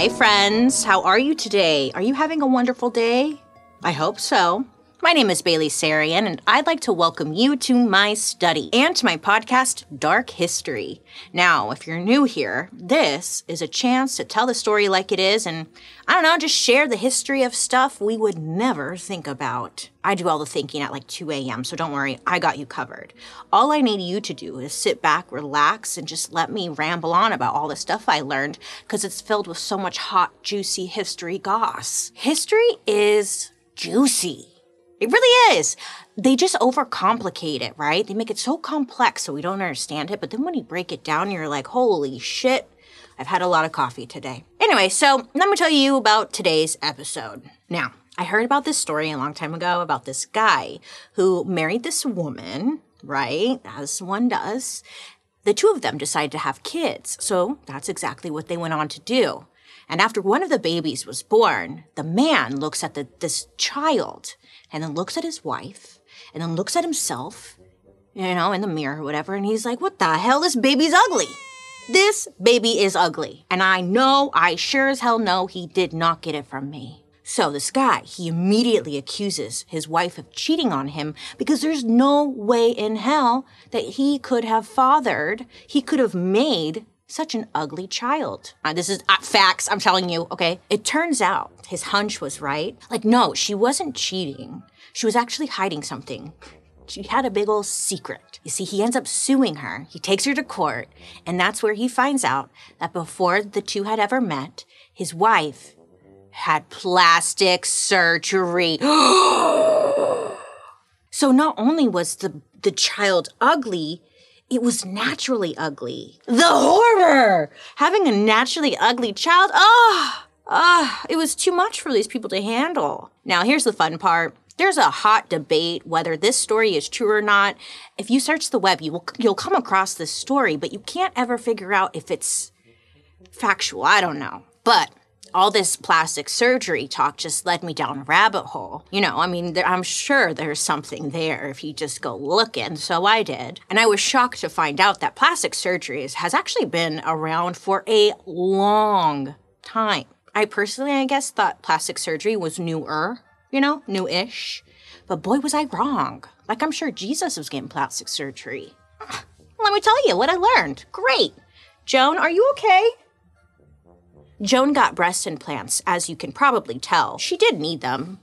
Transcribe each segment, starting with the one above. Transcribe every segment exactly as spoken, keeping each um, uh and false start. Hi, friends. How are you today? Are you having a wonderful day? I hope so. My name is Bailey Sarian, and I'd like to welcome you to my study and to my podcast, Dark History. Now, if you're new here, this is a chance to tell the story like it is and, I don't know, just share the history of stuff we would never think about. I do all the thinking at like two a m, so don't worry, I got you covered. All I need you to do is sit back, relax, and just let me ramble on about all the stuff I learned because it's filled with so much hot, juicy history goss. History is juicy. It really is. They just overcomplicate it, right? They make it so complex so we don't understand it. But then when you break it down, you're like, holy shit, I've had a lot of coffee today. Anyway, so let me tell you about today's episode. Now, I heard about this story a long time ago about this guy who married this woman, right? As one does. The two of them decided to have kids. So that's exactly what they went on to do. And after one of the babies was born, the man looks at the, this child and then looks at his wife, and then looks at himself, you know, in the mirror or whatever, and he's like, what the hell? This baby's ugly. This baby is ugly. And I know, I sure as hell know he did not get it from me. So this guy, he immediately accuses his wife of cheating on him because there's no way in hell that he could have fathered, he could have made such an ugly child. Uh, this is uh, facts, I'm telling you, okay? It turns out his hunch was right. Like, no, she wasn't cheating. She was actually hiding something. She had a big old secret. You see, he ends up suing her. He takes her to court, and that's where he finds out that before the two had ever met, his wife had plastic surgery. So not only was the, the child ugly, it was naturally ugly. The horror! Having a naturally ugly child, ah, oh, ah, oh, it was too much for these people to handle. Now, here's the fun part. There's a hot debate whether this story is true or not. If you search the web, you will, you'll come across this story, but you can't ever figure out if it's factual. I don't know. But all this plastic surgery talk just led me down a rabbit hole. You know, I mean, there, I'm sure there's something there if you just go looking, so I did. And I was shocked to find out that plastic surgery is, has actually been around for a long time. I personally, I guess, thought plastic surgery was newer, you know, new-ish. But boy, was I wrong. Like, I'm sure Jesus was getting plastic surgery. Let me tell you what I learned. Great. Joan, are you okay? Joan got breast implants, as you can probably tell. She did need them.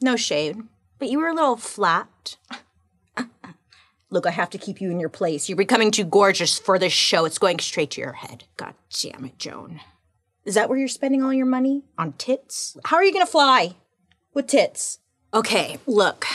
No shade. But you were a little flat. Look, I have to keep you in your place. You're becoming too gorgeous for this show. It's going straight to your head. God damn it, Joan. Is that where you're spending all your money? On tits? How are you gonna fly with tits? Okay, look.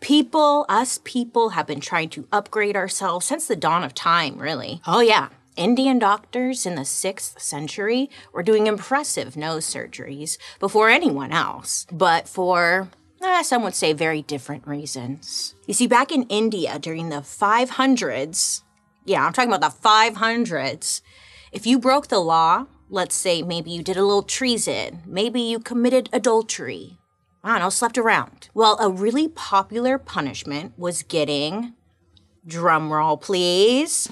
People, us people, have been trying to upgrade ourselves since the dawn of time, really. Oh, yeah. Indian doctors in the sixth century were doing impressive nose surgeries before anyone else, but for, eh, some would say, very different reasons. You see, back in India during the five hundreds, yeah, I'm talking about the five hundreds, if you broke the law, let's say maybe you did a little treason, maybe you committed adultery, I don't know, slept around. Well, a really popular punishment was getting, drumroll please,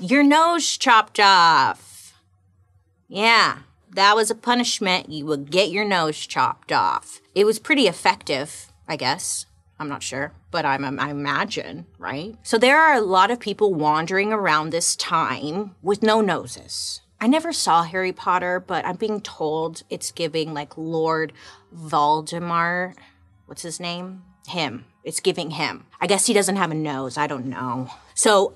your nose chopped off. Yeah, that was a punishment. You would get your nose chopped off. It was pretty effective, I guess. I'm not sure, but I'm, I imagine, right? So there are a lot of people wandering around this time with no noses. I never saw Harry Potter, but I'm being told it's giving like Lord Voldemort. What's his name? Him. It's giving him. I guess he doesn't have a nose. I don't know. So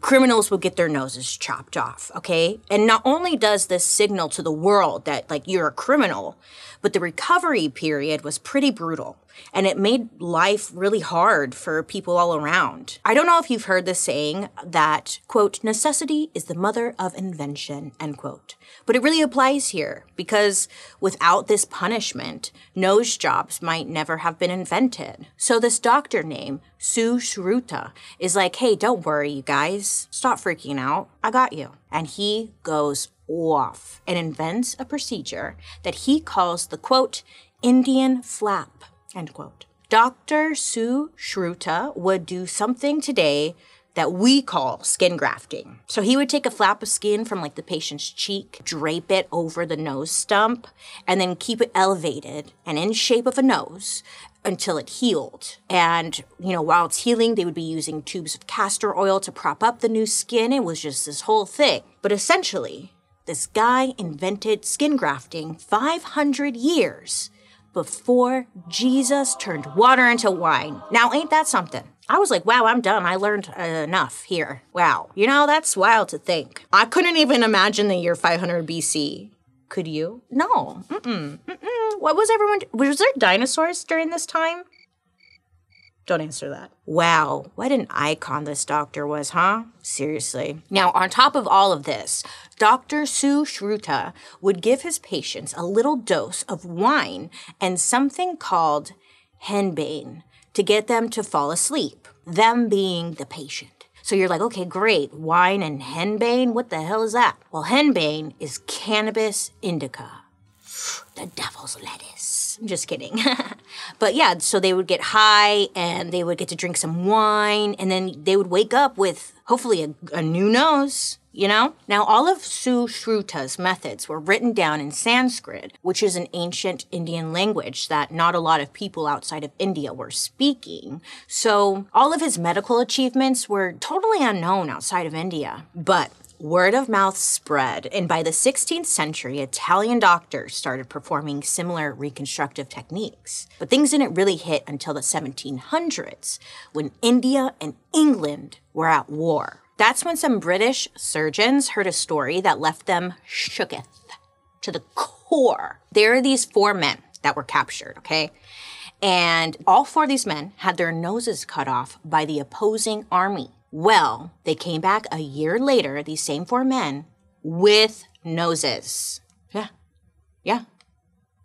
criminals will get their noses chopped off, okay? And not only does this signal to the world that, like, you're a criminal, but the recovery period was pretty brutal, and it made life really hard for people all around. I don't know if you've heard the saying that, quote, necessity is the mother of invention, end quote. But it really applies here, because without this punishment, nose jobs might never have been invented. So this doctor named Sushruta is like, hey, don't worry, you guys. Stop freaking out. I got you. And he goes off and invents a procedure that he calls the, quote, Indian flap, end quote. Doctor Sushruta would do something today that we call skin grafting. So he would take a flap of skin from like the patient's cheek, drape it over the nose stump, and then keep it elevated and in shape of a nose until it healed. And, you know, while it's healing, they would be using tubes of castor oil to prop up the new skin. It was just this whole thing. But essentially, this guy invented skin grafting five hundred years before Jesus turned water into wine. Now, ain't that something? I was like, wow, I'm done. I learned uh, enough here. Wow. You know, that's wild to think. I couldn't even imagine the year five hundred B C. Could you? No. Mm-mm. Mm-mm. What was everyone... Was there dinosaurs during this time? Don't answer that. Wow. What an icon this doctor was, huh? Seriously. Now, on top of all of this, Doctor Sushruta would give his patients a little dose of wine and something called henbane to get them to fall asleep, them being the patient. So you're like, okay, great, wine and henbane? What the hell is that? Well, henbane is cannabis indica. The devil's lettuce. I'm just kidding. But yeah, so they would get high and they would get to drink some wine and then they would wake up with hopefully a, a new nose, you know? Now, all of Sushruta's methods were written down in Sanskrit, which is an ancient Indian language that not a lot of people outside of India were speaking. So all of his medical achievements were totally unknown outside of India. But word of mouth spread, and by the sixteenth century, Italian doctors started performing similar reconstructive techniques. But things didn't really hit until the seventeen hundreds, when India and England were at war. That's when some British surgeons heard a story that left them shooketh to the core. There are these four men that were captured, okay? And all four of these men had their noses cut off by the opposing army. Well, they came back a year later, these same four men, with noses. Yeah, yeah,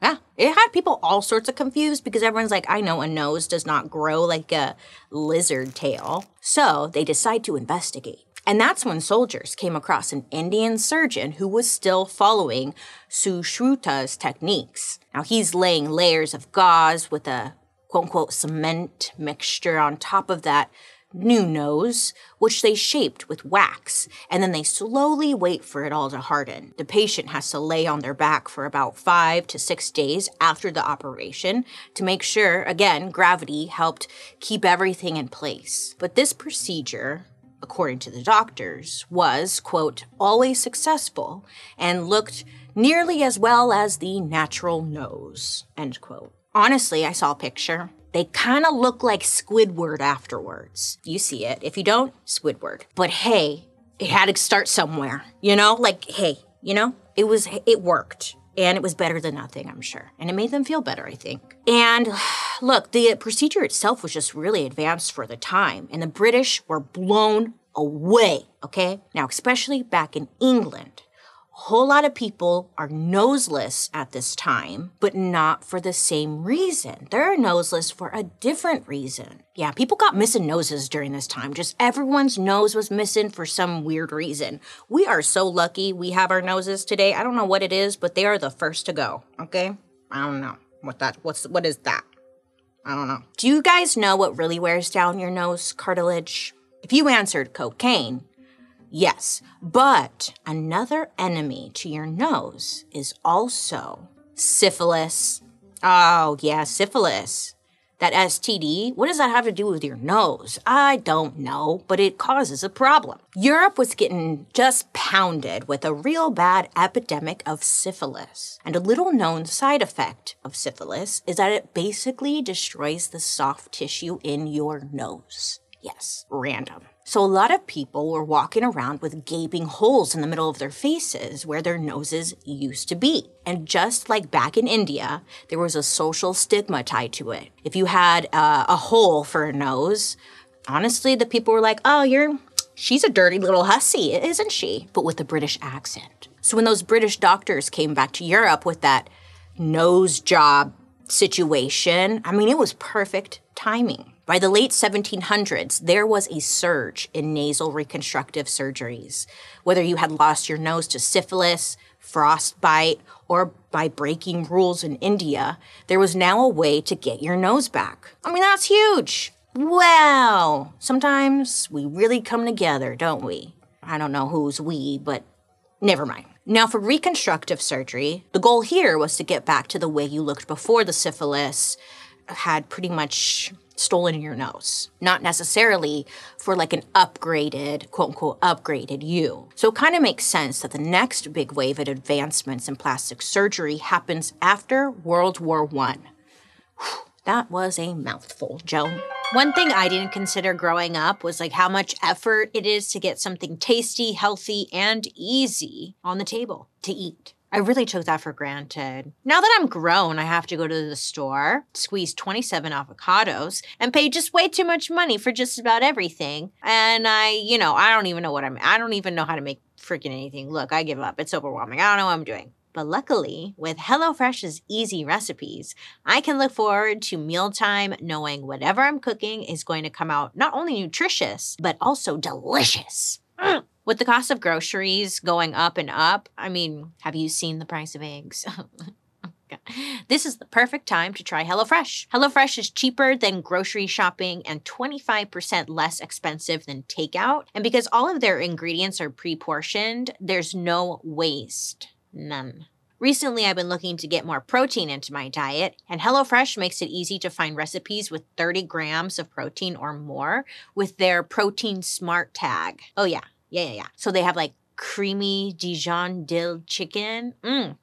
yeah. It had people all sorts of confused because everyone's like, I know a nose does not grow like a lizard tail. So they decide to investigate. And that's when soldiers came across an Indian surgeon who was still following Sushruta's techniques. Now he's laying layers of gauze with a quote-unquote cement mixture on top of that new nose, which they shaped with wax, and then they slowly wait for it all to harden. The patient has to lay on their back for about five to six days after the operation to make sure, again, gravity helped keep everything in place. But this procedure, according to the doctors, was, quote, always successful and looked nearly as well as the natural nose, end quote. Honestly, I saw a picture. They kind of look like Squidward afterwards. You see it. If you don't, Squidward. But hey, it had to start somewhere, you know? Like, hey, you know? It was, it worked. And it was better than nothing, I'm sure. And it made them feel better, I think. And look, the procedure itself was just really advanced for the time. And the British were blown away, okay? Now, especially back in England, a whole lot of people are noseless at this time, but not for the same reason. They're noseless for a different reason. Yeah, people got missing noses during this time. Just everyone's nose was missing for some weird reason. We are so lucky we have our noses today. I don't know what it is, but they are the first to go, okay? I don't know what that, what's, what is that? I don't know. Do you guys know what really wears down your nose cartilage? If you answered cocaine, yes, but another enemy to your nose is also syphilis. Oh yeah, syphilis. That S T D, what does that have to do with your nose? I don't know, but it causes a problem. Europe was getting just pounded with a real bad epidemic of syphilis. And a little known side effect of syphilis is that it basically destroys the soft tissue in your nose. Yes, random. So a lot of people were walking around with gaping holes in the middle of their faces where their noses used to be. And just like back in India, there was a social stigma tied to it. If you had uh, a hole for a nose, honestly, the people were like, oh, you're, she's a dirty little hussy, isn't she? But with a British accent. So when those British doctors came back to Europe with that nose job situation, I mean, it was perfect timing. By the late seventeen hundreds, there was a surge in nasal reconstructive surgeries. Whether you had lost your nose to syphilis, frostbite, or by breaking rules in India, there was now a way to get your nose back. I mean, that's huge. Well, sometimes we really come together, don't we? I don't know who's we, but never mind. Now, for reconstructive surgery, the goal here was to get back to the way you looked before the syphilis had pretty much stolen your nose, not necessarily for like an upgraded, quote unquote, upgraded you. So it kind of makes sense that the next big wave of advancements in plastic surgery happens after World War One. Whew, that was a mouthful, Joe. One thing I didn't consider growing up was like how much effort it is to get something tasty, healthy, and easy on the table to eat. I really took that for granted. Now that I'm grown, I have to go to the store, squeeze twenty-seven avocados, and pay just way too much money for just about everything. And I, you know, I don't even know what I'm, I don't even know how to make freaking anything. Look, I give up. It's overwhelming. I don't know what I'm doing. But luckily, with HelloFresh's easy recipes, I can look forward to mealtime knowing whatever I'm cooking is going to come out not only nutritious, but also delicious. Mm. With the cost of groceries going up and up, I mean, have you seen the price of eggs? This is the perfect time to try HelloFresh. HelloFresh is cheaper than grocery shopping and twenty-five percent less expensive than takeout. And because all of their ingredients are pre-portioned, there's no waste. None. Recently, I've been looking to get more protein into my diet, and HelloFresh makes it easy to find recipes with thirty grams of protein or more with their Protein Smart tag. Oh, yeah. Yeah, yeah, yeah. So they have like creamy Dijon dill chicken. Mmm.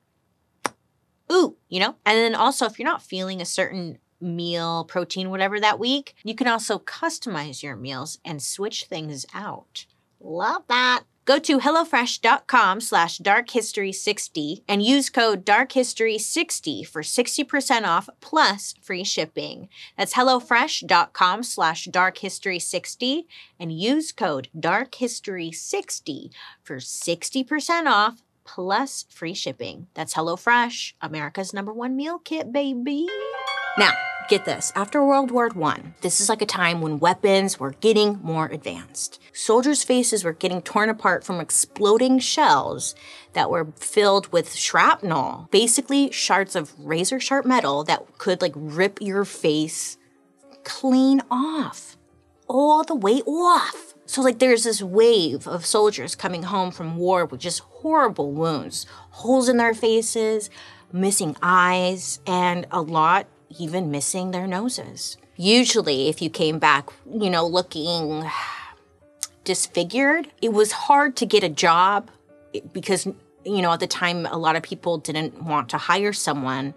Ooh, you know? And then also, if you're not feeling a certain meal, protein, whatever that week, you can also customize your meals and switch things out. Love that. Go to HelloFresh.com slash dark history sixty and use code dark history sixty for sixty percent off plus free shipping. That's HelloFresh.com slash dark history sixty and use code dark history sixty for sixty percent off plus free shipping. That's HelloFresh, America's number one meal kit, baby. Now, get this, after World War One, this is like a time when weapons were getting more advanced. Soldiers' faces were getting torn apart from exploding shells that were filled with shrapnel, basically shards of razor-sharp metal that could like rip your face clean off, all the way off. So like there's this wave of soldiers coming home from war with just horrible wounds, holes in their faces, missing eyes, and a lot even missing their noses. Usually, if you came back, you know, looking disfigured, it was hard to get a job because, you know, at the time, a lot of people didn't want to hire someone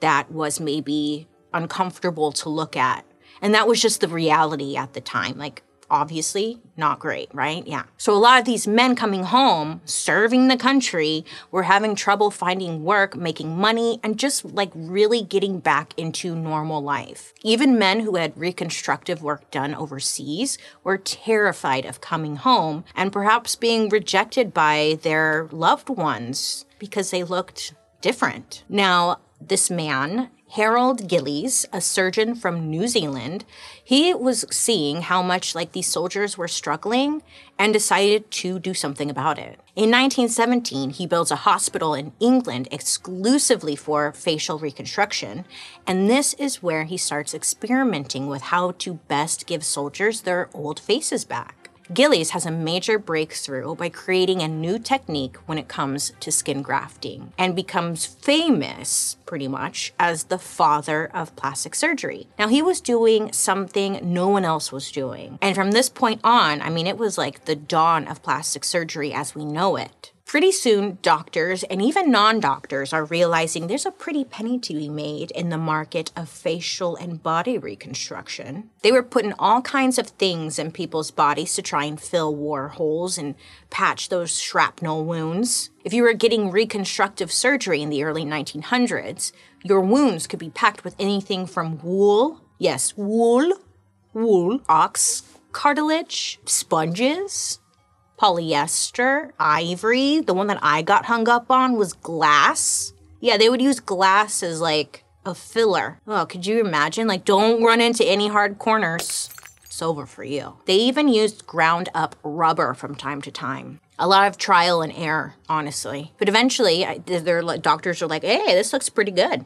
that was maybe uncomfortable to look at. And that was just the reality at the time. Like, obviously, not great, right? Yeah. So a lot of these men coming home, serving the country, were having trouble finding work, making money, and just like really getting back into normal life. Even men who had reconstructive work done overseas were terrified of coming home and perhaps being rejected by their loved ones because they looked different. Now, this man, Harold Gillies, a surgeon from New Zealand, he was seeing how much like these soldiers were struggling and decided to do something about it. In nineteen seventeen, he builds a hospital in England exclusively for facial reconstruction, and this is where he starts experimenting with how to best give soldiers their old faces back. Gillies has a major breakthrough by creating a new technique when it comes to skin grafting and becomes famous, pretty much, as the father of plastic surgery. Now, he was doing something no one else was doing. And from this point on, I mean, it was like the dawn of plastic surgery as we know it. Pretty soon, doctors and even non-doctors are realizing there's a pretty penny to be made in the market of facial and body reconstruction. They were putting all kinds of things in people's bodies to try and fill war holes and patch those shrapnel wounds. If you were getting reconstructive surgery in the early nineteen hundreds, your wounds could be packed with anything from wool, yes, wool, wool, ox cartilage, sponges, polyester, ivory. The one that I got hung up on was glass. Yeah, they would use glass as like a filler. Oh, could you imagine? Like, don't run into any hard corners. It's over for you. They even used ground up rubber from time to time. A lot of trial and error, honestly. But eventually, I, their doctors are like, hey, this looks pretty good.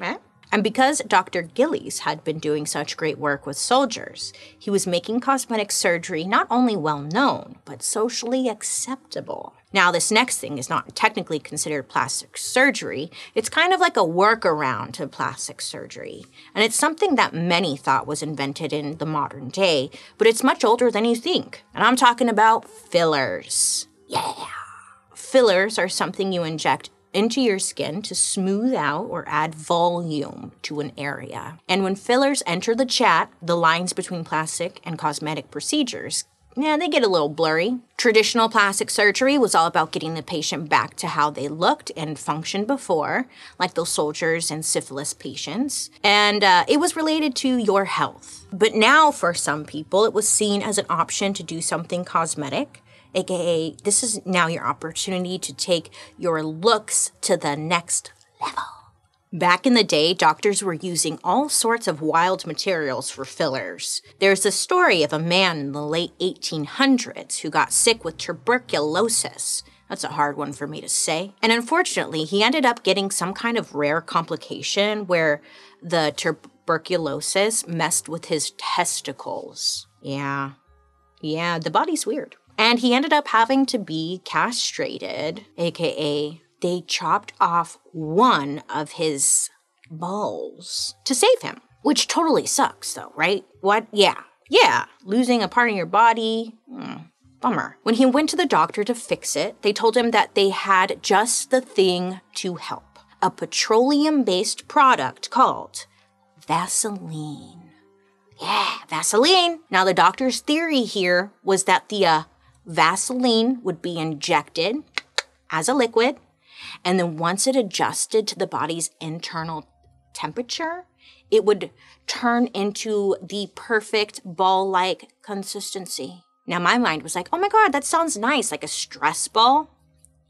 Eh? And because Doctor Gillies had been doing such great work with soldiers, he was making cosmetic surgery not only well-known, but socially acceptable. Now, this next thing is not technically considered plastic surgery. It's kind of like a workaround to plastic surgery. And it's something that many thought was invented in the modern day, but it's much older than you think. And I'm talking about fillers. Yeah. Fillers are something you inject into your skin to smooth out or add volume to an area. And when fillers enter the chat, the lines between plastic and cosmetic procedures, yeah, they get a little blurry. Traditional plastic surgery was all about getting the patient back to how they looked and functioned before, like those soldiers and syphilis patients. And uh, it was related to your health. But now for some people, it was seen as an option to do something cosmetic, A K A this is now your opportunity to take your looks to the next level. Back in the day, doctors were using all sorts of wild materials for fillers. There's a story of a man in the late eighteen hundreds who got sick with tuberculosis. That's a hard one for me to say. And unfortunately, he ended up getting some kind of rare complication where the tuberculosis messed with his testicles. Yeah. Yeah, the body's weird. And he ended up having to be castrated, A K A they chopped off one of his balls to save him, which totally sucks though, right? What? Yeah. Yeah. Losing a part of your body. Mm, bummer. When he went to the doctor to fix it, they told him that they had just the thing to help. A petroleum-based product called Vaseline. Yeah, Vaseline. Now, the doctor's theory here was that the, uh, Vaseline would be injected as a liquid, and then once it adjusted to the body's internal temperature, it would turn into the perfect ball-like consistency. Now, my mind was like, oh my God, that sounds nice, like a stress ball,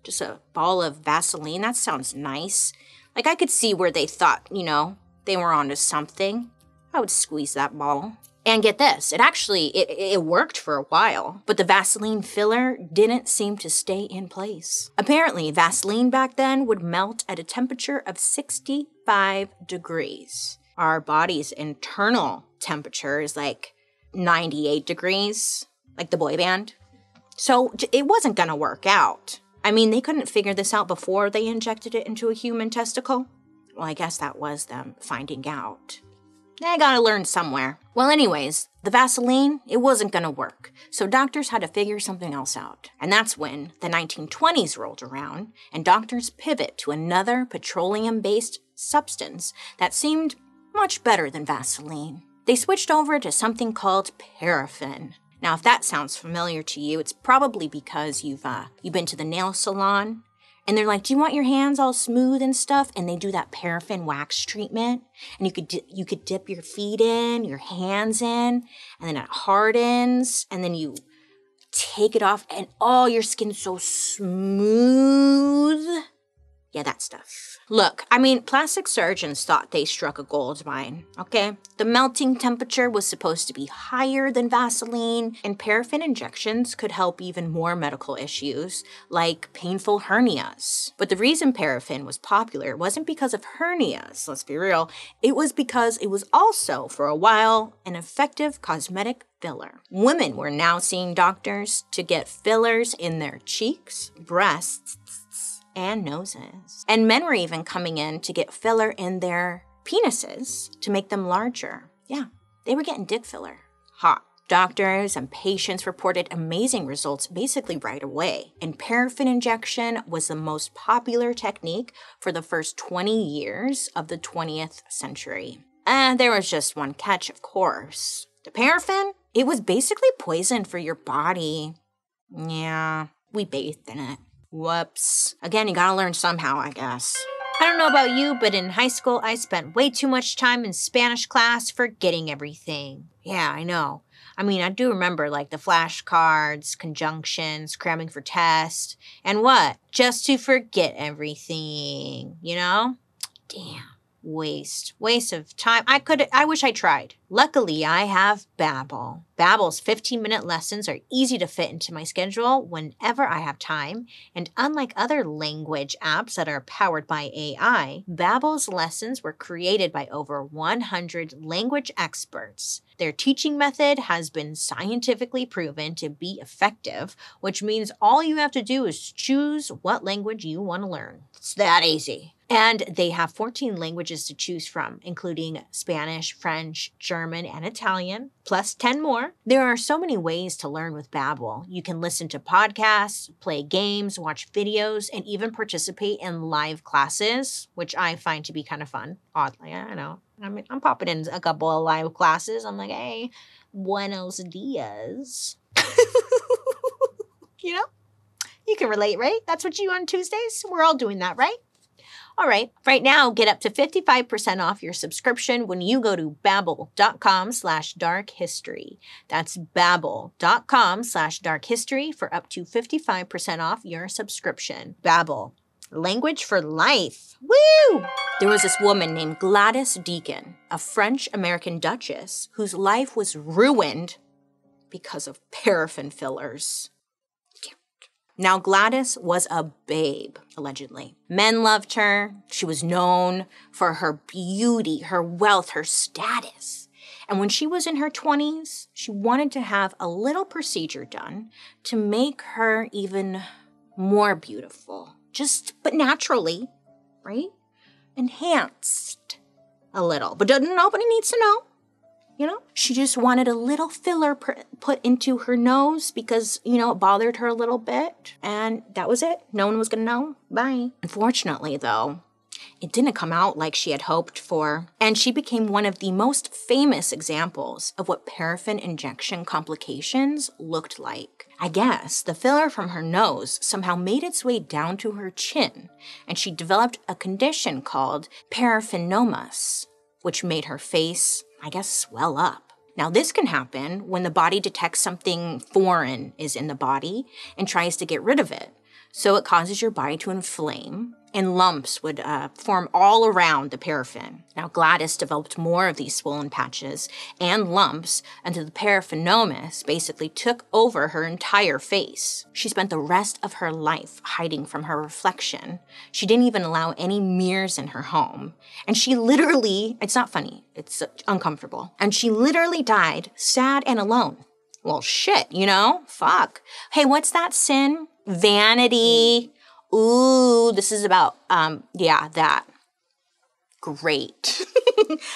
just a ball of Vaseline, that sounds nice. Like, I could see where they thought, you know, they were onto something. I would squeeze that ball. And get this, it actually, it, it worked for a while, but the Vaseline filler didn't seem to stay in place. Apparently, Vaseline back then would melt at a temperature of sixty-five degrees. Our body's internal temperature is like ninety-eight degrees, like the boy band. So it wasn't gonna work out. I mean, they couldn't figure this out before they injected it into a human testicle. Well, I guess that was them finding out. I gotta learn somewhere. Well, anyways, the Vaseline, it wasn't gonna work. So doctors had to figure something else out. And that's when the nineteen twenties rolled around and doctors pivot to another petroleum-based substance that seemed much better than Vaseline. They switched over to something called paraffin. Now, if that sounds familiar to you, it's probably because you've, uh, you've been to the nail salon. And they're like, do you want your hands all smooth and stuff? And they do that paraffin wax treatment. And you could di you could dip your feet in, your hands in, and then it hardens. And then you take it off and oh, your skin's so smooth. Yeah, that stuff. Look, I mean, plastic surgeons thought they struck a gold mine, okay? The melting temperature was supposed to be higher than Vaseline, and paraffin injections could help even more medical issues, like painful hernias. But the reason paraffin was popular wasn't because of hernias, let's be real. It was because it was also, for a while, an effective cosmetic filler. Women were now seeing doctors to get fillers in their cheeks, breasts, and noses. And men were even coming in to get filler in their penises to make them larger. Yeah, they were getting dick filler. Hot. Doctors and patients reported amazing results basically right away. And paraffin injection was the most popular technique for the first twenty years of the twentieth century. And there was just one catch, of course. The paraffin, it was basically poison for your body. Yeah, we bathed in it. Whoops. Again, you gotta learn somehow, I guess. I don't know about you, but in high school, I spent way too much time in Spanish class forgetting everything. Yeah, I know. I mean, I do remember like the flashcards, conjunctions, cramming for tests, and what? Just to forget everything, you know? Damn. Waste. Waste of time. I could, I wish I tried. Luckily, I have Babbel. Babbel's fifteen-minute lessons are easy to fit into my schedule whenever I have time, and unlike other language apps that are powered by A I, Babbel's lessons were created by over one hundred language experts. Their teaching method has been scientifically proven to be effective, which means all you have to do is choose what language you want to learn. It's that easy. And they have fourteen languages to choose from, including Spanish, French, German, and Italian, plus ten more. There are so many ways to learn with Babbel. You can listen to podcasts, play games, watch videos, and even participate in live classes, which I find to be kind of fun. Oddly, I know. I mean, I'm popping in a couple of live classes. I'm like, hey, buenos dias. You know? You can relate, right? That's what you do on Tuesdays? We're all doing that, right? All right, right now, get up to fifty-five percent off your subscription when you go to babbel.com slash dark history. That's babbel.com slash dark history for up to fifty-five percent off your subscription. Babbel, language for life. Woo! There was this woman named Gladys Deacon, a French-American duchess whose life was ruined because of paraffin fillers. Now, Gladys was a babe, allegedly. Men loved her. She was known for her beauty, her wealth, her status. And when she was in her twenties, she wanted to have a little procedure done to make her even more beautiful. Just, but naturally, right? Enhanced a little. But nobody needs to know. You know, she just wanted a little filler put into her nose because, you know, it bothered her a little bit. And that was it. No one was going to know. Bye. Unfortunately, though, it didn't come out like she had hoped for. And she became one of the most famous examples of what paraffin injection complications looked like. I guess the filler from her nose somehow made its way down to her chin. And she developed a condition called paraffinomas, which made her face, I guess, swell up. Now, this can happen when the body detects something foreign is in the body and tries to get rid of it. So it causes your body to inflame, and lumps would uh, form all around the paraffin. Now, Gladys developed more of these swollen patches and lumps until the paraffinomas basically took over her entire face. She spent the rest of her life hiding from her reflection. She didn't even allow any mirrors in her home. And she literally, it's not funny, it's uncomfortable. And she literally died sad and alone. Well, shit, you know? Fuck. Hey, what's that sin? Vanity. Ooh, this is about, um, yeah, that. Great.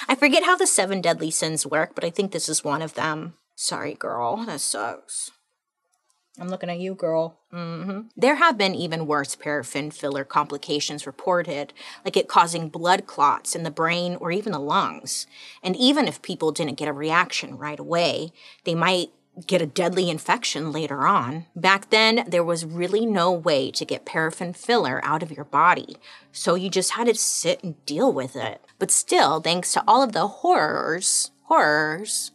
I forget how the seven deadly sins work, but I think this is one of them. Sorry, girl. That sucks. I'm looking at you, girl. Mm-hmm. There have been even worse paraffin filler complications reported, like it causing blood clots in the brain or even the lungs. And even if people didn't get a reaction right away, they might get a deadly infection later on. Back then, there was really no way to get paraffin filler out of your body, so you just had to sit and deal with it. But still, thanks to all of the horrors, horrors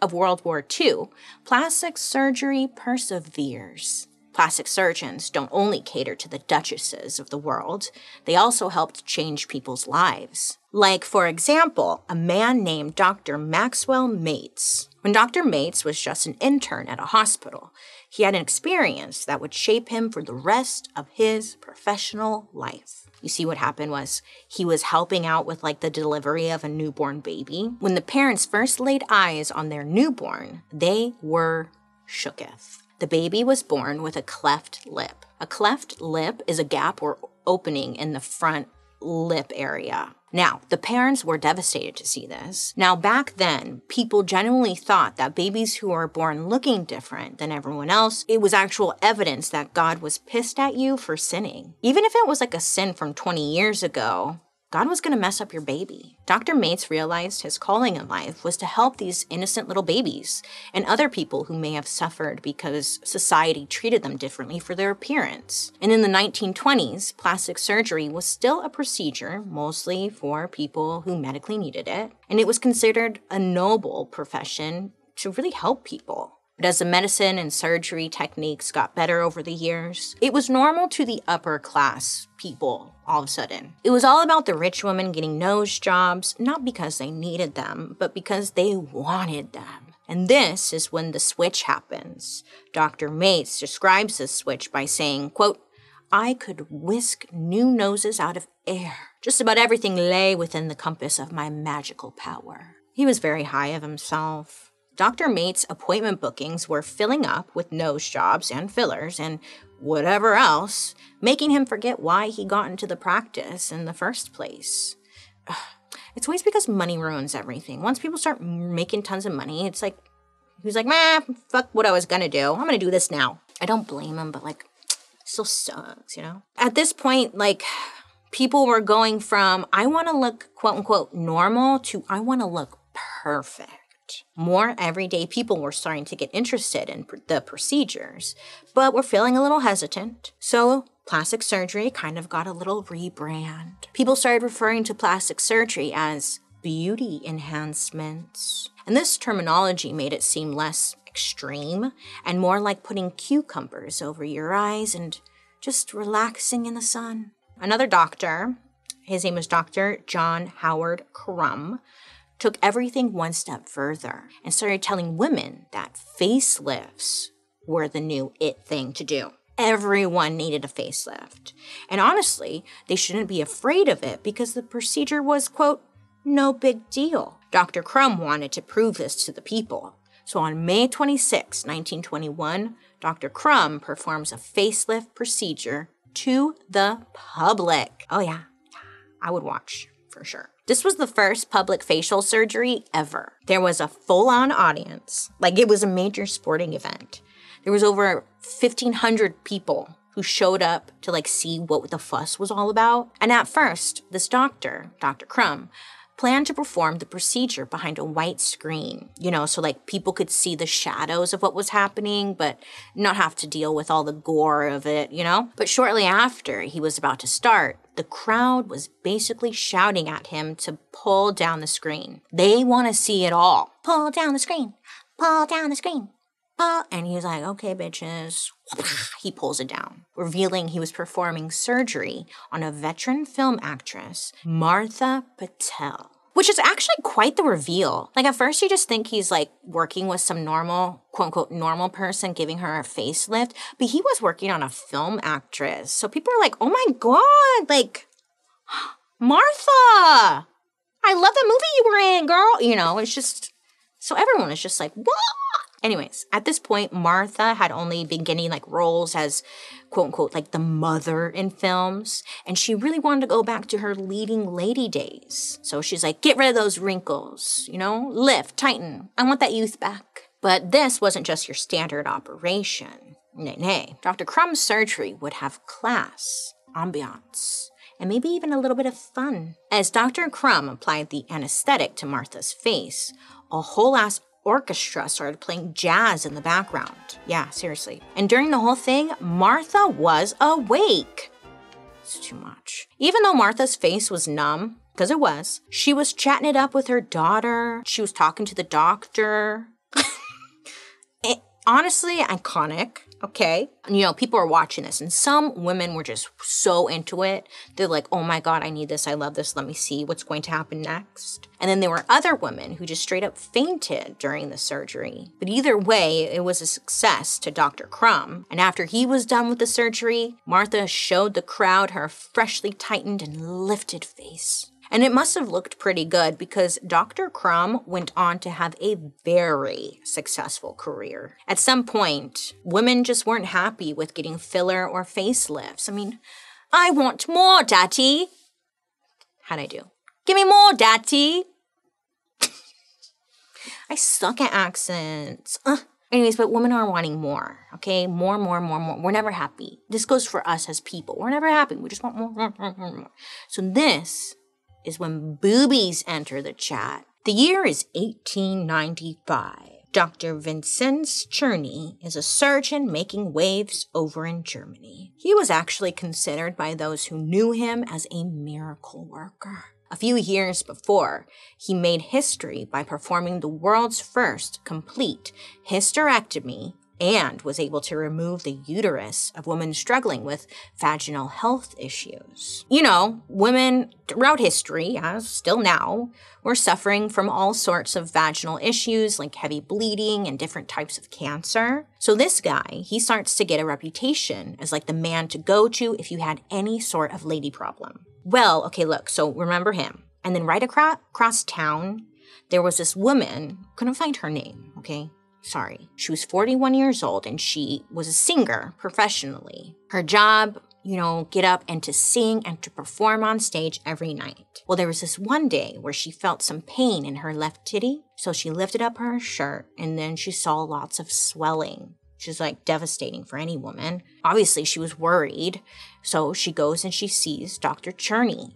of World War Two, plastic surgery perseveres. Plastic surgeons don't only cater to the duchesses of the world, they also helped change people's lives. Like, for example, a man named Doctor Maxwell Mates. When Doctor Mates was just an intern at a hospital, he had an experience that would shape him for the rest of his professional life. You see, what happened was he was helping out with like the delivery of a newborn baby. When the parents first laid eyes on their newborn, they were shooketh. The baby was born with a cleft lip. A cleft lip is a gap or opening in the front lip area. Now, the parents were devastated to see this. Now, back then, people generally thought that babies who are born looking different than everyone else, it was actual evidence that God was pissed at you for sinning. Even if it was like a sin from twenty years ago, God was gonna mess up your baby. Doctor Mates realized his calling in life was to help these innocent little babies and other people who may have suffered because society treated them differently for their appearance. And in the nineteen twenties, plastic surgery was still a procedure mostly for people who medically needed it, and it was considered a noble profession to really help people. But as the medicine and surgery techniques got better over the years, it was normal to the upper class people all of a sudden. It was all about the rich women getting nose jobs, not because they needed them, but because they wanted them. And this is when the switch happens. Doctor Mates describes this switch by saying, quote, I could whisk new noses out of air. Just about everything lay within the compass of my magical power. He was very high of himself. Doctor Mates' appointment bookings were filling up with nose jobs and fillers and whatever else, making him forget why he got into the practice in the first place. Ugh. It's always because money ruins everything. Once people start making tons of money, it's like, he was like, meh, fuck what I was gonna do. I'm gonna do this now. I don't blame him, but like, still sucks, you know? At this point, like, people were going from, I wanna look quote unquote normal to I wanna look perfect. More everyday people were starting to get interested in pr- the procedures, but were feeling a little hesitant. So plastic surgery kind of got a little rebrand. People started referring to plastic surgery as beauty enhancements. And this terminology made it seem less extreme and more like putting cucumbers over your eyes and just relaxing in the sun. Another doctor, his name was Doctor John Howard Crum, took everything one step further and started telling women that facelifts were the new it thing to do. Everyone needed a facelift. And honestly, they shouldn't be afraid of it because the procedure was, quote, no big deal. Doctor Crum wanted to prove this to the people. So on May twenty-sixth, nineteen twenty-one, Doctor Crum performs a facelift procedure to the public. Oh yeah, I would watch for sure. This was the first public facial surgery ever. There was a full-on audience. Like, it was a major sporting event. There was over fifteen hundred people who showed up to, like, see what the fuss was all about. And at first, this doctor, Doctor Crum, planned to perform the procedure behind a white screen, you know, so, like, people could see the shadows of what was happening, but not have to deal with all the gore of it, you know? But shortly after he was about to start, the crowd was basically shouting at him to pull down the screen. They want to see it all. Pull down the screen. Pull down the screen. Pull. And he was like, okay, bitches. He pulls it down, revealing he was performing surgery on a veteran film actress, Martha Patel. Which is actually quite the reveal. Like, at first you just think he's like working with some normal, quote unquote, normal person, giving her a facelift, but he was working on a film actress. So people are like, oh my God, like, Martha, I love the movie you were in, girl. You know, it's just, so everyone is just like, what? Anyways, at this point, Martha had only been getting like roles as quote unquote like the mother in films. And she really wanted to go back to her leading lady days. So she's like, get rid of those wrinkles, you know, lift, tighten. I want that youth back. But this wasn't just your standard operation. Nay, nay. Doctor Crum's surgery would have class, ambiance, and maybe even a little bit of fun. As Doctor Crum applied the anesthetic to Martha's face, a whole ass orchestra started playing jazz in the background. Yeah, seriously. And during the whole thing, Martha was awake. It's too much. Even though Martha's face was numb, because it was, she was chatting it up with her daughter. She was talking to the doctor. It, honestly, iconic, okay? You know, people are watching this and some women were just so into it. They're like, oh my God, I need this. I love this. Let me see what's going to happen next. And then there were other women who just straight up fainted during the surgery. But either way, it was a success to Doctor Crum. And after he was done with the surgery, Martha showed the crowd her freshly tightened and lifted face. And it must have looked pretty good because Doctor Crum went on to have a very successful career. At some point, women just weren't happy with getting filler or facelifts. I mean, I want more, Daddy. How'd I do? Give me more, Daddy. I suck at accents. Uh. Anyways, but women are wanting more, okay? More, more, more, more. We're never happy. This goes for us as people. We're never happy. We just want more, more, more, more. So this is when boobies enter the chat. The year is eighteen ninety-five. Doctor Vincenz Czerny is a surgeon making waves over in Germany. He was actually considered by those who knew him as a miracle worker. A few years before, he made history by performing the world's first complete hysterectomy and was able to remove the uterus of women struggling with vaginal health issues. You know, women throughout history, as still now, were suffering from all sorts of vaginal issues like heavy bleeding and different types of cancer. So this guy, he starts to get a reputation as like the man to go to if you had any sort of lady problem. Well, okay, look, so remember him. And then right across, across town, there was this woman, couldn't find her name, okay? Sorry. She was forty-one years old and she was a singer professionally. Her job, you know, get up and to sing and to perform on stage every night. Well, there was this one day where she felt some pain in her left titty. So she lifted up her shirt and then she saw lots of swelling, which is like devastating for any woman. Obviously, she was worried. So she goes and she sees Doctor Czerny.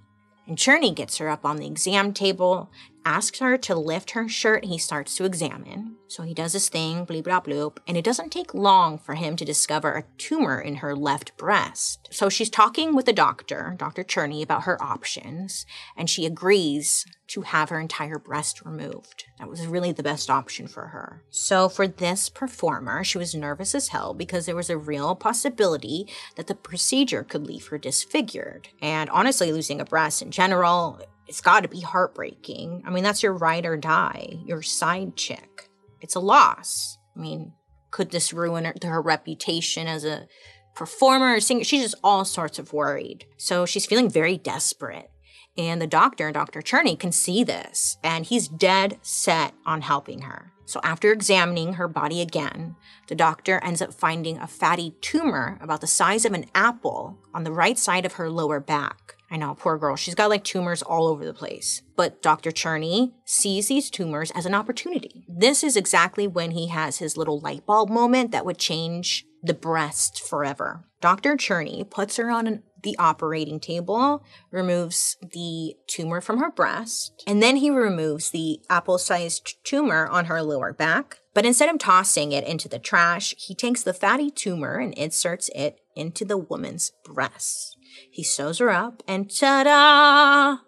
And Czerny gets her up on the exam table, asks her to lift her shirt, and he starts to examine. So he does his thing, bleep, blah, bloop, and it doesn't take long for him to discover a tumor in her left breast. So she's talking with the doctor, Dr. Czerny, about her options, and she agrees to have her entire breast removed. That was really the best option for her. So for this performer, she was nervous as hell because there was a real possibility that the procedure could leave her disfigured. And honestly, losing a breast in general, it's gotta be heartbreaking. I mean, that's your ride or die, your side chick. It's a loss. I mean, could this ruin her, her reputation as a performer or singer? She's just all sorts of worried. So she's feeling very desperate. And the doctor, Dr. Czerny, can see this, and he's dead set on helping her. So after examining her body again, the doctor ends up finding a fatty tumor about the size of an apple on the right side of her lower back. I know, poor girl. She's got like tumors all over the place. But Doctor Czerny sees these tumors as an opportunity. This is exactly when he has his little light bulb moment that would change the breast forever. Doctor Czerny puts her on an, the operating table, removes the tumor from her breast, and then he removes the apple-sized tumor on her lower back. But instead of tossing it into the trash, he takes the fatty tumor and inserts it into the woman's breast. He sews her up, and ta-da!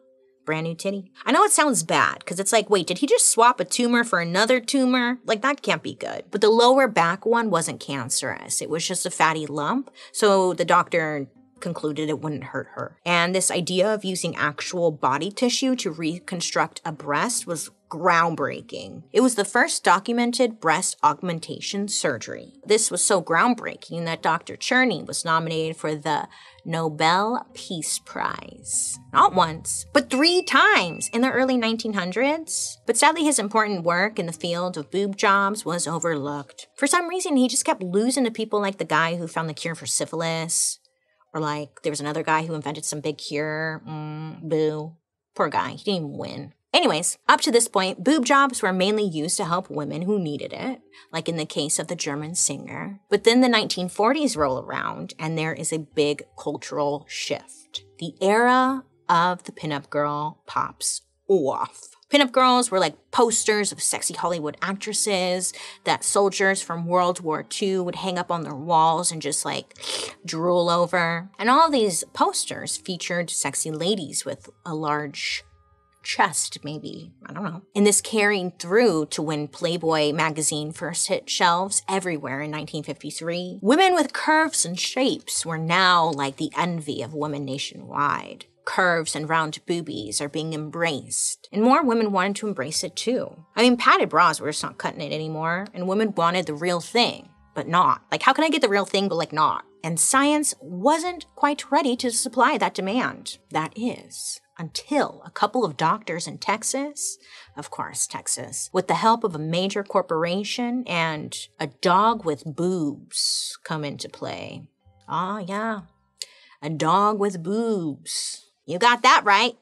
Brand new titty. I know it sounds bad, because it's like, wait, did he just swap a tumor for another tumor? Like, that can't be good. But the lower back one wasn't cancerous. It was just a fatty lump, so the doctor concluded it wouldn't hurt her. And this idea of using actual body tissue to reconstruct a breast was groundbreaking. It was the first documented breast augmentation surgery. This was so groundbreaking that Doctor Czerny was nominated for the Nobel Peace Prize. Not once, but three times in the early nineteen hundreds. But sadly, his important work in the field of boob jobs was overlooked. For some reason, he just kept losing to people like the guy who found the cure for syphilis, or like there was another guy who invented some big cure. Mm, boo. Poor guy. He didn't even win. Anyways, up to this point, boob jobs were mainly used to help women who needed it, like in the case of the German singer. But then the nineteen forties roll around, and there is a big cultural shift. The era of the pinup girl pops off. Pinup girls were like posters of sexy Hollywood actresses that soldiers from World War Two would hang up on their walls and just like drool over. And all these posters featured sexy ladies with a large chest, maybe. I don't know. And this carried through to when Playboy magazine first hit shelves everywhere in nineteen fifty-three. Women with curves and shapes were now like the envy of women nationwide. Curves and round boobies are being embraced. And more women wanted to embrace it too. I mean, padded bras were just not cutting it anymore, and women wanted the real thing, but not. Like, how can I get the real thing, but like not? And science wasn't quite ready to supply that demand. That is, until a couple of doctors in Texas, of course, Texas, with the help of a major corporation and a dog with boobs come into play. Ah, yeah. A dog with boobs. You got that right.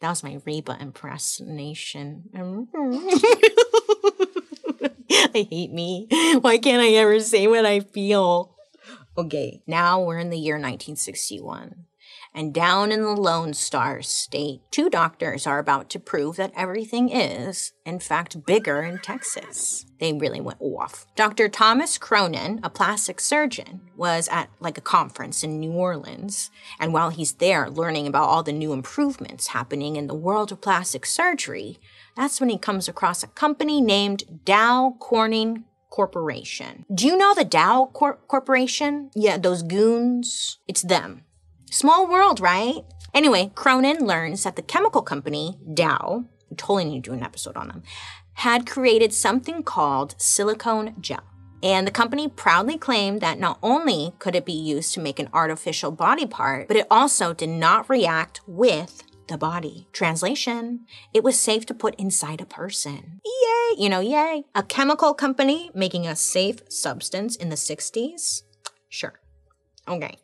That was my Reba impersonation. I hate me. Why can't I ever say what I feel? Okay, now we're in the year nineteen sixty-one. And down in the Lone Star State, two doctors are about to prove that everything is, in fact, bigger in Texas. They really went off. Doctor Thomas Cronin, a plastic surgeon, was at like a conference in New Orleans. And while he's there learning about all the new improvements happening in the world of plastic surgery, that's when he comes across a company named Dow Corning Corporation. Do you know the Dow Cor- Corporation? Yeah, those goons. It's them. Small world, right? Anyway, Cronin learns that the chemical company, Dow, I totally need to do an episode on them, had created something called silicone gel. And the company proudly claimed that not only could it be used to make an artificial body part, but it also did not react with the body. Translation, it was safe to put inside a person. Yay, you know, yay. A chemical company making a safe substance in the sixties? Sure. Okay.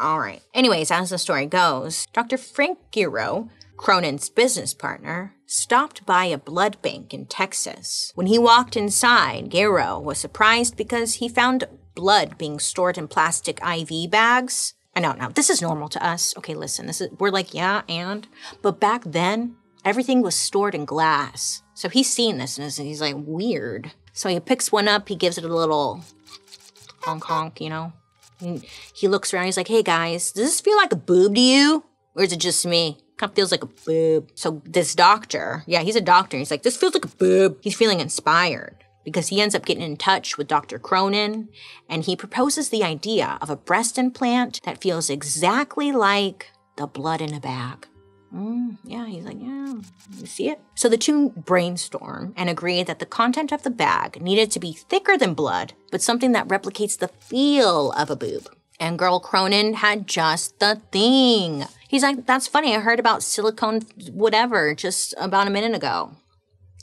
All right. Anyways, as the story goes, Doctor Frank Gerow, Cronin's business partner, stopped by a blood bank in Texas. When he walked inside, Gerow was surprised because he found blood being stored in plastic I V bags. I know, now, this is normal to us. Okay, listen, this is we're like, yeah, and? But back then, everything was stored in glass. So he's seen this and he's like, weird. So he picks one up, he gives it a little honk honk, you know? And he looks around, he's like, hey guys, does this feel like a boob to you? Or is it just me? Kind of feels like a boob. So this doctor, yeah, he's a doctor. He's like, this feels like a boob. He's feeling inspired because he ends up getting in touch with Doctor Cronin and he proposes the idea of a breast implant that feels exactly like the blood in a bag. Mm, yeah, he's like, yeah, you see it? So the two brainstorm and agree that the content of the bag needed to be thicker than blood, but something that replicates the feel of a boob. And girl Cronin had just the thing. He's like, that's funny, I heard about silicone whatever just about a minute ago,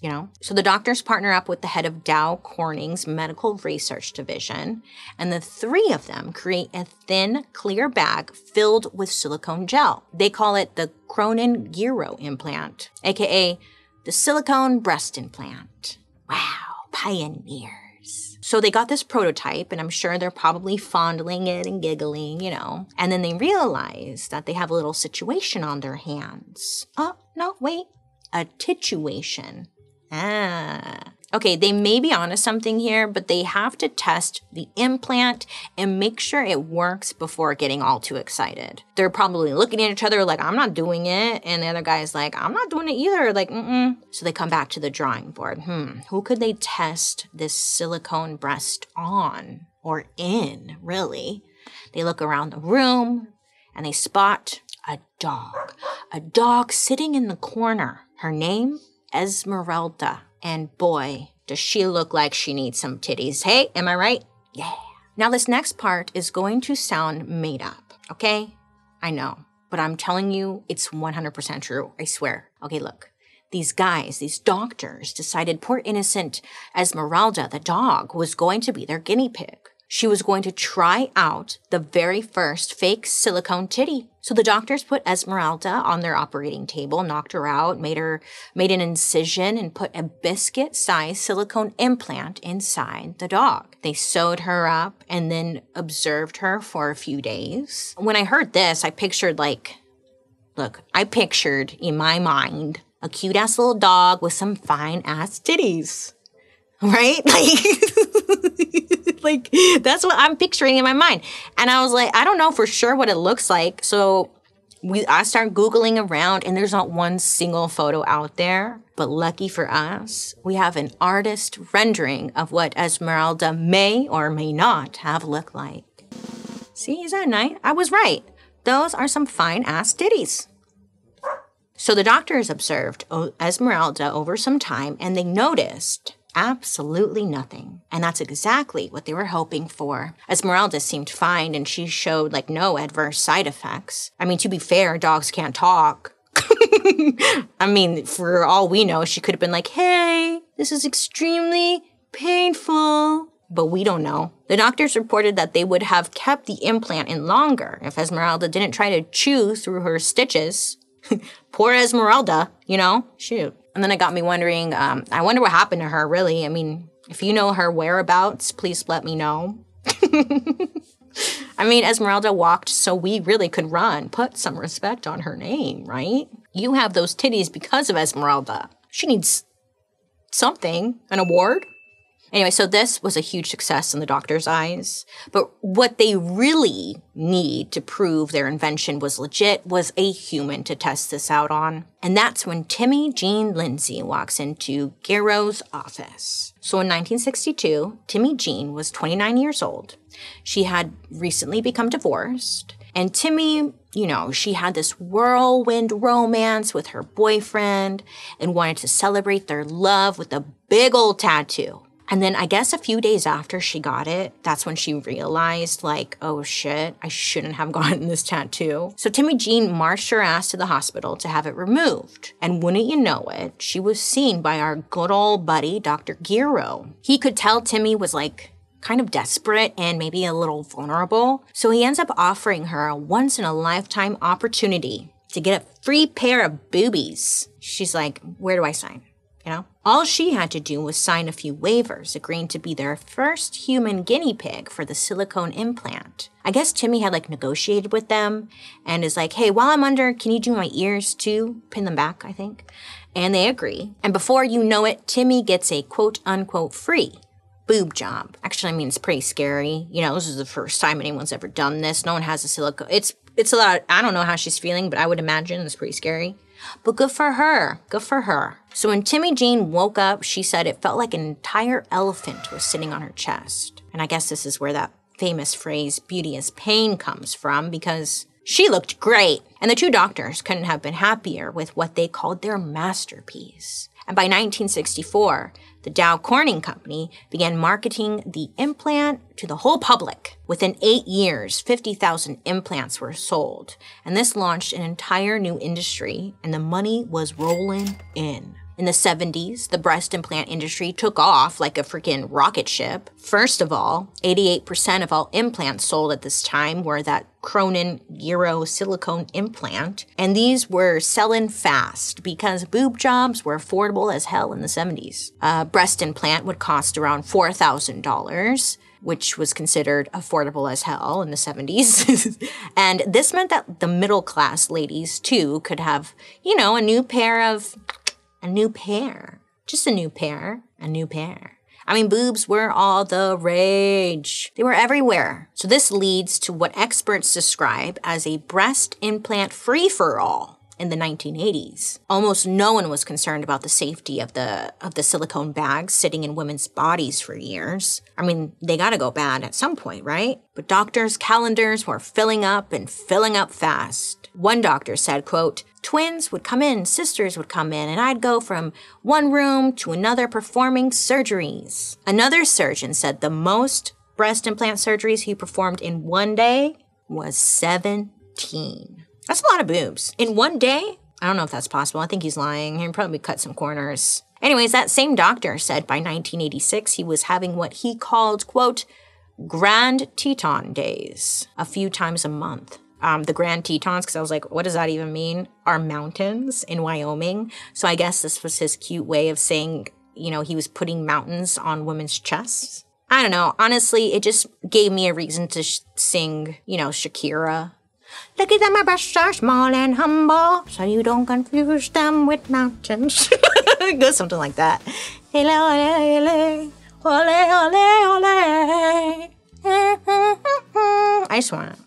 you know? So the doctors partner up with the head of Dow Corning's medical research division, and the three of them create a thin, clear bag filled with silicone gel. They call it the Cronin-Gerow implant, A K A the silicone breast implant. Wow, pioneers. So they got this prototype, and I'm sure they're probably fondling it and giggling, you know. And then they realize that they have a little situation on their hands. Oh, no, wait, a tituation. Ah. Okay, they may be onto something here, but they have to test the implant and make sure it works before getting all too excited. They're probably looking at each other like, I'm not doing it. And the other guy's like, I'm not doing it either. Like, mm-mm. So they come back to the drawing board. Hmm, who could they test this silicone breast on or in, really? They look around the room and they spot a dog. A dog sitting in the corner. Her name? Esmeralda. And boy, does she look like she needs some titties. Hey, am I right? Yeah. Now this next part is going to sound made up, okay? I know, but I'm telling you, it's one hundred percent true, I swear. Okay, look, these guys, these doctors decided poor innocent Esmeralda, the dog, was going to be their guinea pig. She was going to try out the very first fake silicone titty. So the doctors put Esmeralda on their operating table, knocked her out, made her made an incision, and put a biscuit-sized silicone implant inside the dog. They sewed her up and then observed her for a few days. When I heard this, I pictured like, look, I pictured in my mind a cute-ass little dog with some fine-ass titties, right? Like. Like, that's what I'm picturing in my mind. And I was like, I don't know for sure what it looks like. So we, I start Googling around and there's not one single photo out there. But lucky for us, we have an artist rendering of what Esmeralda may or may not have looked like. See, is that nice? I was right. Those are some fine ass titties. So the doctors observed Esmeralda over some time and they noticed absolutely nothing. And that's exactly what they were hoping for. Esmeralda seemed fine and she showed like no adverse side effects. I mean, to be fair, dogs can't talk. I mean, for all we know, she could have been like, hey, this is extremely painful. But we don't know. The doctors reported that they would have kept the implant in longer if Esmeralda didn't try to chew through her stitches. Poor Esmeralda, you know? Shoot. And then it got me wondering, um, I wonder what happened to her, really. I mean, if you know her whereabouts, please let me know. I mean, Esmeralda walked so we really could run. Put some respect on her name, right? You have those titties because of Esmeralda. She needs something, an award. Anyway, so this was a huge success in the doctor's eyes. But what they really need to prove their invention was legit was a human to test this out on. And that's when Timmy Jean Lindsay walks into Gerow's office. So in nineteen sixty-two, Timmy Jean was twenty-nine years old. She had recently become divorced. And Timmy, you know, she had this whirlwind romance with her boyfriend and wanted to celebrate their love with a big old tattoo. And then I guess a few days after she got it, that's when she realized, like, oh shit, I shouldn't have gotten this tattoo. So Timmy Jean marched her ass to the hospital to have it removed. And wouldn't you know it, she was seen by our good old buddy, Doctor Gerow. He could tell Timmy was, like, kind of desperate and maybe a little vulnerable. So he ends up offering her a once-in-a-lifetime opportunity to get a free pair of boobies. She's like, where do I sign? You know? All she had to do was sign a few waivers, agreeing to be their first human guinea pig for the silicone implant. I guess Timmy had, like, negotiated with them and is like, hey, while I'm under, can you do my ears too? Pin them back, I think. And they agree. And before you know it, Timmy gets a quote unquote free boob job. Actually, I mean, it's pretty scary. You know, this is the first time anyone's ever done this. No one has a silicone. It's, it's a lot. I don't know how she's feeling, but I would imagine it's pretty scary. But good for her, good for her. So when Timmy Jean woke up, she said it felt like an entire elephant was sitting on her chest. And I guess this is where that famous phrase, beauty is pain, comes from, because she looked great. And the two doctors couldn't have been happier with what they called their masterpiece. And by nineteen sixty-four, the Dow Corning Company began marketing the implant to the whole public. Within eight years, fifty thousand implants were sold, and this launched an entire new industry, and the money was rolling in. In the seventies, the breast implant industry took off like a freaking rocket ship. First of all, eighty-eight percent of all implants sold at this time were that Cronin Gerow silicone implant, and these were selling fast because boob jobs were affordable as hell in the seventies. A breast implant would cost around four thousand dollars, which was considered affordable as hell in the seventies. And this meant that the middle class ladies too could have, you know, a new pair of, a new pair, just a new pair, a new pair. I mean, boobs were all the rage. They were everywhere. So this leads to what experts describe as a breast implant free-for-all in the nineteen eighties. Almost no one was concerned about the safety of the, of the silicone bags sitting in women's bodies for years. I mean, they gotta go bad at some point, right? But doctors' calendars were filling up and filling up fast. One doctor said, quote, twins would come in, sisters would come in, and I'd go from one room to another performing surgeries. Another surgeon said the most breast implant surgeries he performed in one day was seventeen. That's a lot of boobs. In one day? I don't know if that's possible. I think he's lying. He probably cut some corners. Anyways, that same doctor said by nineteen eighty-six he was having what he called, quote, Grand Teton days a few times a month. Um, the Grand Tetons, because I was like, what does that even mean, are mountains in Wyoming. So I guess this was his cute way of saying, you know, he was putting mountains on women's chests. I don't know. Honestly, it just gave me a reason to sh sing, you know, Shakira. Look at them, my breasts are small and humble, so you don't confuse them with mountains. It goes something like that. Ole, ole, ole, ole, ole. I just want to.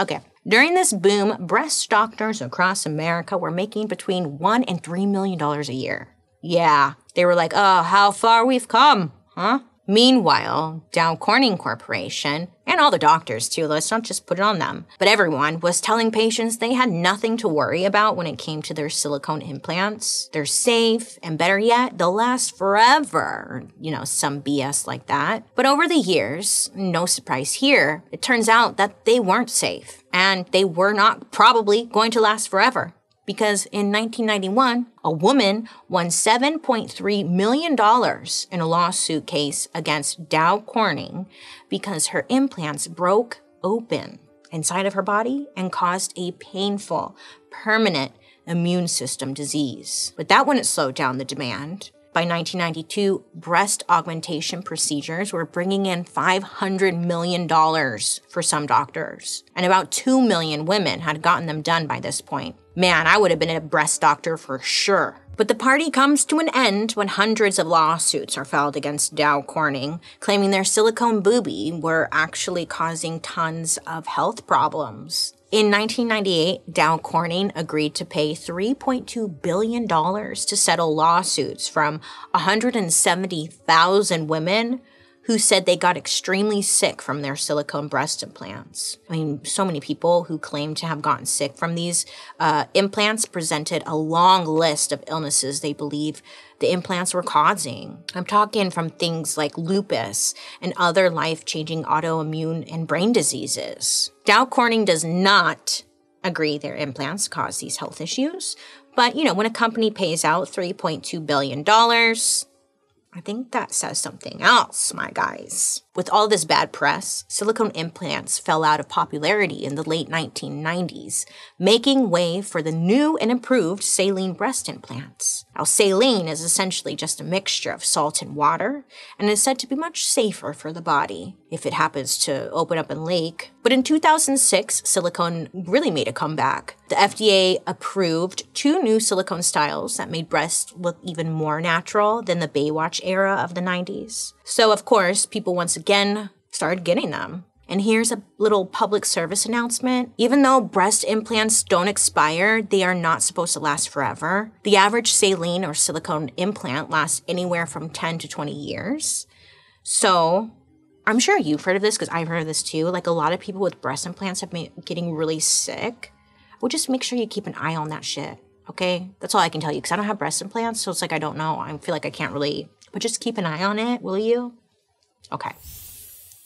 Okay. During this boom, breast doctors across America were making between one and three million dollars a year. Yeah, they were like, oh, how far we've come, huh? Meanwhile, Dow Corning Corporation, and all the doctors too, let's not just put it on them, but everyone was telling patients they had nothing to worry about when it came to their silicone implants. They're safe, and better yet, they'll last forever, you know, some B S like that. But over the years, no surprise here, it turns out that they weren't safe, and they were not probably going to last forever. Because in nineteen ninety-one, a woman won seven point three million dollars in a lawsuit case against Dow Corning because her implants broke open inside of her body and caused a painful, permanent immune system disease. But that wouldn't slow down the demand. By nineteen ninety-two, breast augmentation procedures were bringing in five hundred million dollars for some doctors, and about two million women had gotten them done by this point. Man, I would have been a breast doctor for sure. But the party comes to an end when hundreds of lawsuits are filed against Dow Corning, claiming their silicone boobie were actually causing tons of health problems. In nineteen ninety-eight, Dow Corning agreed to pay three point two billion dollars to settle lawsuits from one hundred seventy thousand women who said they got extremely sick from their silicone breast implants. I mean, so many people who claimed to have gotten sick from these uh, implants presented a long list of illnesses they believe the implants were causing. I'm talking from things like lupus and other life-changing autoimmune and brain diseases. Dow Corning does not agree their implants cause these health issues, but you know, when a company pays out three point two billion dollars, I think that says something else, my guys. With all this bad press, silicone implants fell out of popularity in the late nineteen nineties, making way for the new and improved saline breast implants. Now, saline is essentially just a mixture of salt and water, and is said to be much safer for the body if it happens to open up and leak. But in two thousand six, silicone really made a comeback. The F D A approved two new silicone styles that made breasts look even more natural than the Baywatch era of the nineties. So of course, people once again started getting them. And here's a little public service announcement. Even though breast implants don't expire, they are not supposed to last forever. The average saline or silicone implant lasts anywhere from ten to twenty years. So I'm sure you've heard of this because I've heard of this too. Like, a lot of people with breast implants have been getting really sick. Well, just make sure you keep an eye on that shit, okay? That's all I can tell you because I don't have breast implants, so it's like I don't know. I feel like I can't really, but just keep an eye on it, will you? Okay.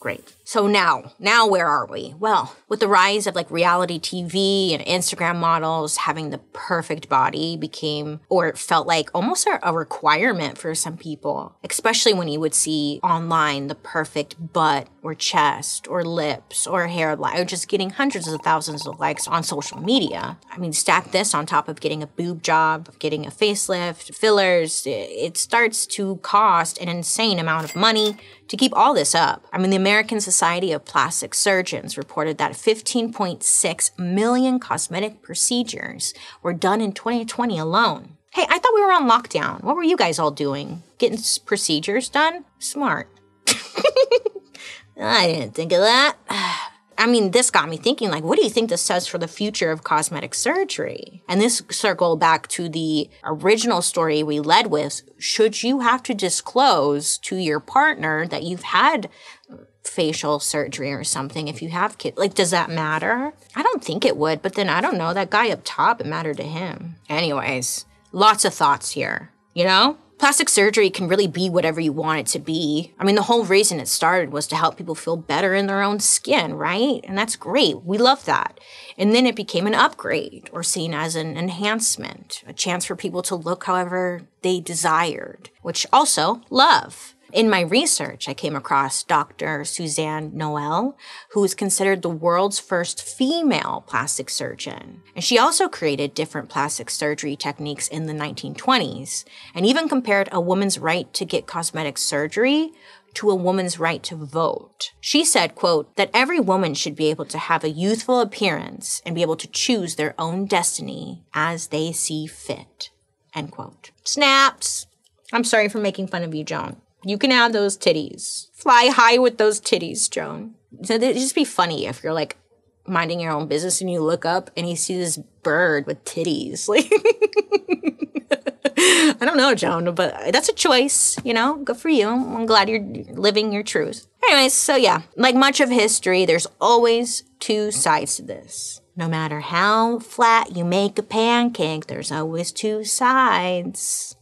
Great. So now, now where are we? Well, with the rise of like reality T V and Instagram models, having the perfect body became, or it felt like almost a, a requirement for some people, especially when you would see online the perfect butt or chest or lips or hair, or just getting hundreds of thousands of likes on social media. I mean, stack this on top of getting a boob job, getting a facelift, fillers. It starts to cost an insane amount of money to keep all this up. I mean, the American Society of Plastic Surgeons reported that fifteen point six million cosmetic procedures were done in twenty twenty alone. Hey, I thought we were on lockdown. What were you guys all doing? Getting procedures done? Smart. I didn't think of that. I mean, this got me thinking, like, what do you think this says for the future of cosmetic surgery? And this circles back to the original story we led with. Should you have to disclose to your partner that you've had facial surgery or something if you have kids? Like, does that matter? I don't think it would, but then I don't know. That guy up top, it mattered to him. Anyways, lots of thoughts here, you know? Plastic surgery can really be whatever you want it to be. I mean, the whole reason it started was to help people feel better in their own skin, right? And that's great. We love that. And then it became an upgrade, or seen as an enhancement, a chance for people to look however they desired, which also love. In my research, I came across Doctor Suzanne Noel, who is considered the world's first female plastic surgeon. And she also created different plastic surgery techniques in the nineteen twenties, and even compared a woman's right to get cosmetic surgery to a woman's right to vote. She said, quote, that every woman should be able to have a youthful appearance and be able to choose their own destiny as they see fit, end quote. Snaps. I'm sorry for making fun of you, Joan. You can have those titties. Fly high with those titties, Joan. So it'd just be funny if you're like minding your own business and you look up and you see this bird with titties. Like, I don't know, Joan, but that's a choice, you know? Good for you. I'm glad you're living your truth. Anyways, so yeah, like much of history, there's always two sides to this. No matter how flat you make a pancake, there's always two sides.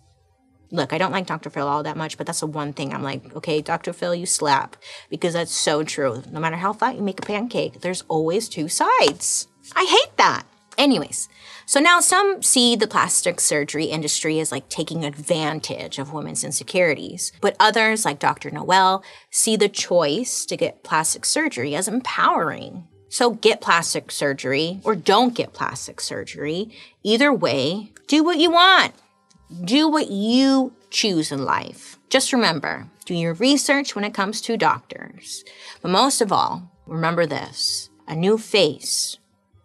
Look, I don't like Doctor Phil all that much, but that's the one thing I'm like, okay, Doctor Phil, you slap, because that's so true. No matter how fat you make a pancake, there's always two sides. I hate that. Anyways, so now some see the plastic surgery industry as like taking advantage of women's insecurities, but others, like Doctor Noel, see the choice to get plastic surgery as empowering. So get plastic surgery or don't get plastic surgery. Either way, do what you want. Do what you choose in life. Just remember, do your research when it comes to doctors. But most of all, remember this, a new face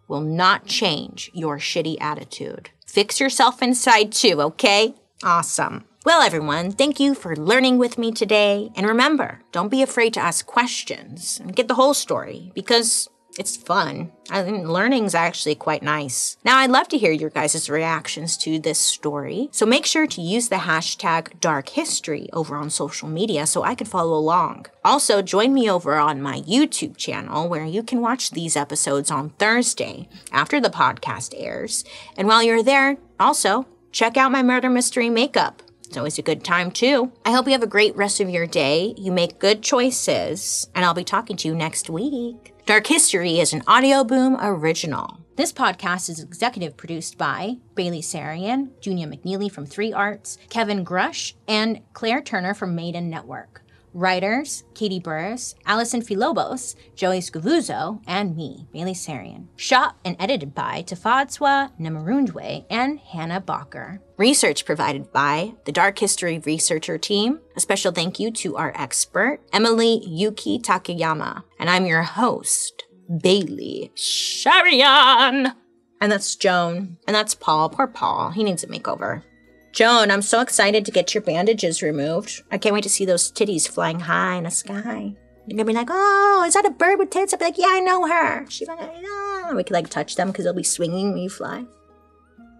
will not change your shitty attitude. Fix yourself inside too, okay? Awesome. Well, everyone, thank you for learning with me today. And remember, don't be afraid to ask questions and get the whole story because it's fun. I mean, learning's actually quite nice. Now, I'd love to hear your guys' reactions to this story, so make sure to use the hashtag DarkHistory over on social media so I can follow along. Also, join me over on my YouTube channel where you can watch these episodes on Thursday after the podcast airs. And while you're there, also, check out my murder mystery makeup. It's always a good time, too. I hope you have a great rest of your day, you make good choices, and I'll be talking to you next week. Dark History is an Audioboom original. This podcast is executive produced by Bailey Sarian, Junia McNeely from Three Arts, Kevin Grush, and Claire Turner from Maiden Network. Writers, Katie Burris, Allison Filobos, Joey Scavuzzo, and me, Bailey Sarian. Shot and edited by Tafadswa Nemarundwe and Hannah Bacher. Research provided by the Dark History Researcher Team. A special thank you to our expert, Emily Yuki Takayama. And I'm your host, Bailey Sarian. And that's Joan. And that's Paul. Poor Paul. He needs a makeover. Joan, I'm so excited to get your bandages removed. I can't wait to see those titties flying high in the sky. You're gonna be like, oh, is that a bird with tits? I'll be like, yeah, I know her. She's like, I know. We could like touch them because they'll be swinging when you fly.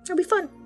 It'll be fun.